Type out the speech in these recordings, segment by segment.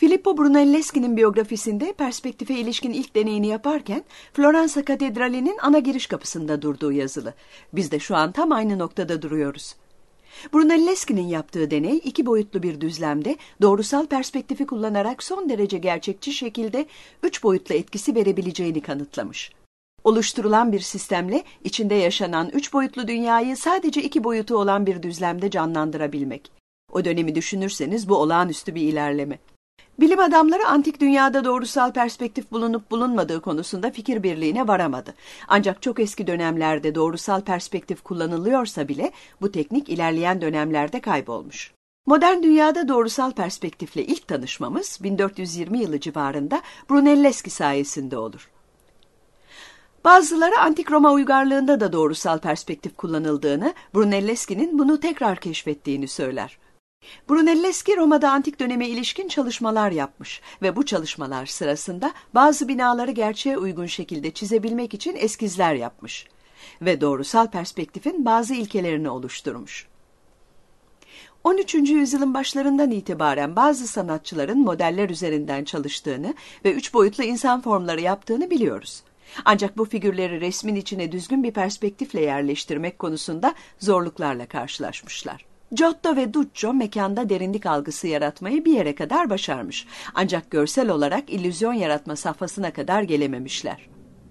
Filippo Brunelleschi'nin biyografisinde perspektife ilişkin ilk deneyini yaparken Floransa Katedrali'nin ana giriş kapısında durduğu yazılı. Biz de şu an tam aynı noktada duruyoruz. Brunelleschi'nin yaptığı deney iki boyutlu bir düzlemde doğrusal perspektifi kullanarak son derece gerçekçi şekilde üç boyutlu etkisi verebileceğini kanıtlamış. Oluşturulan bir sistemle içinde yaşanan üç boyutlu dünyayı sadece iki boyutu olan bir düzlemde canlandırabilmek. O dönemi düşünürseniz bu olağanüstü bir ilerleme. Bilim adamları antik dünyada doğrusal perspektif bulunup bulunmadığı konusunda fikir birliğine varamadı. Ancak çok eski dönemlerde doğrusal perspektif kullanılıyorsa bile bu teknik ilerleyen dönemlerde kaybolmuş. Modern dünyada doğrusal perspektifle ilk tanışmamız 1420 yılı civarında Brunelleschi sayesinde olur. Bazıları antik Roma uygarlığında da doğrusal perspektif kullanıldığını, Brunelleschi'nin bunu tekrar keşfettiğini söyler. Brunelleschi Roma'da antik döneme ilişkin çalışmalar yapmış ve bu çalışmalar sırasında bazı binaları gerçeğe uygun şekilde çizebilmek için eskizler yapmış ve doğrusal perspektifin bazı ilkelerini oluşturmuş. 13. yüzyılın başlarından itibaren bazı sanatçıların modeller üzerinden çalıştığını ve üç boyutlu insan formları yaptığını biliyoruz. Ancak bu figürleri resmin içine düzgün bir perspektifle yerleştirmek konusunda zorluklarla karşılaşmışlar. Giotto ve Duccio mekanda derinlik algısı yaratmayı bir yere kadar başarmış. Ancak görsel olarak illüzyon yaratma safhasına kadar gelememişler.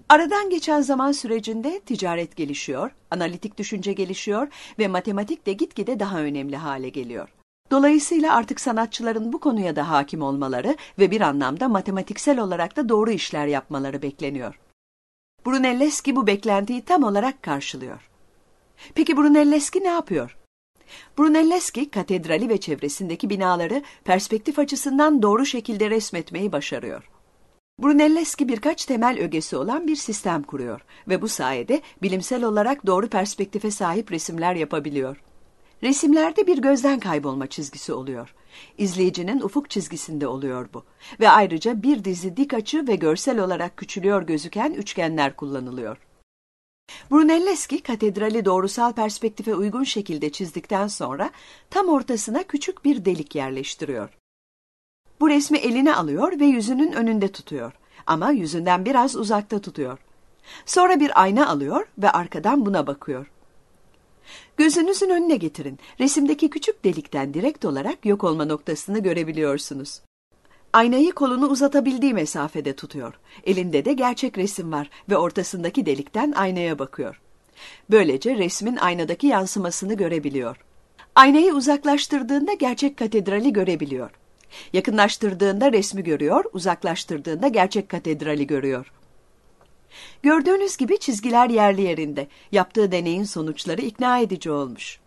Aradan geçen zaman sürecinde ticaret gelişiyor, analitik düşünce gelişiyor ve matematik de gitgide daha önemli hale geliyor. Dolayısıyla artık sanatçıların bu konuya da hakim olmaları ve bir anlamda matematiksel olarak da doğru işler yapmaları bekleniyor. Brunelleschi bu beklentiyi tam olarak karşılıyor. Peki Brunelleschi ne yapıyor? Brunelleschi, katedrali ve çevresindeki binaları perspektif açısından doğru şekilde resmetmeyi başarıyor. Brunelleschi birkaç temel ögesi olan bir sistem kuruyor ve bu sayede bilimsel olarak doğru perspektife sahip resimler yapabiliyor. Resimlerde bir gözden kaybolma çizgisi oluyor. İzleyicinin ufuk çizgisinde oluyor bu ve ayrıca bir dizi dik açı ve görsel olarak küçülüyor gözüken üçgenler kullanılıyor. Brunelleschi, katedrali doğrusal perspektife uygun şekilde çizdikten sonra tam ortasına küçük bir delik yerleştiriyor. Bu resmi eline alıyor ve yüzünün önünde tutuyor ama yüzünden biraz uzakta tutuyor. Sonra bir ayna alıyor ve arkadan buna bakıyor. Gözünüzün önüne getirin. Resimdeki küçük delikten direkt olarak yok olma noktasını görebiliyorsunuz. Aynayı kolunu uzatabildiği mesafede tutuyor. Elinde de gerçek resim var ve ortasındaki delikten aynaya bakıyor. Böylece resmin aynadaki yansımasını görebiliyor. Aynayı uzaklaştırdığında gerçek katedrali görebiliyor. Yakınlaştırdığında resmi görüyor, uzaklaştırdığında gerçek katedrali görüyor. Gördüğünüz gibi çizgiler yerli yerinde. Yaptığı deneyin sonuçları ikna edici olmuş.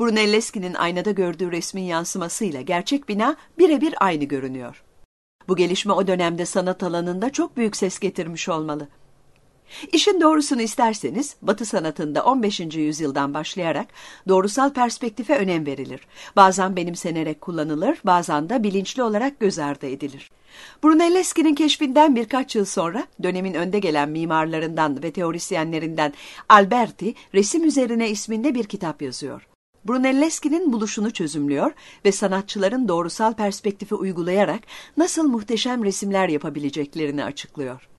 Brunelleschi'nin aynada gördüğü resmin yansımasıyla gerçek bina birebir aynı görünüyor. Bu gelişme o dönemde sanat alanında çok büyük ses getirmiş olmalı. İşin doğrusunu isterseniz Batı sanatında 15. yüzyıldan başlayarak doğrusal perspektife önem verilir. Bazen benimsenerek kullanılır, bazen de bilinçli olarak göz ardı edilir. Brunelleschi'nin keşfinden birkaç yıl sonra dönemin önde gelen mimarlarından ve teorisyenlerinden Alberti, Resim Üzerine isminde bir kitap yazıyor. Brunelleschi'nin buluşunu çözümlüyor ve sanatçıların doğrusal perspektifi uygulayarak nasıl muhteşem resimler yapabileceklerini açıklıyor.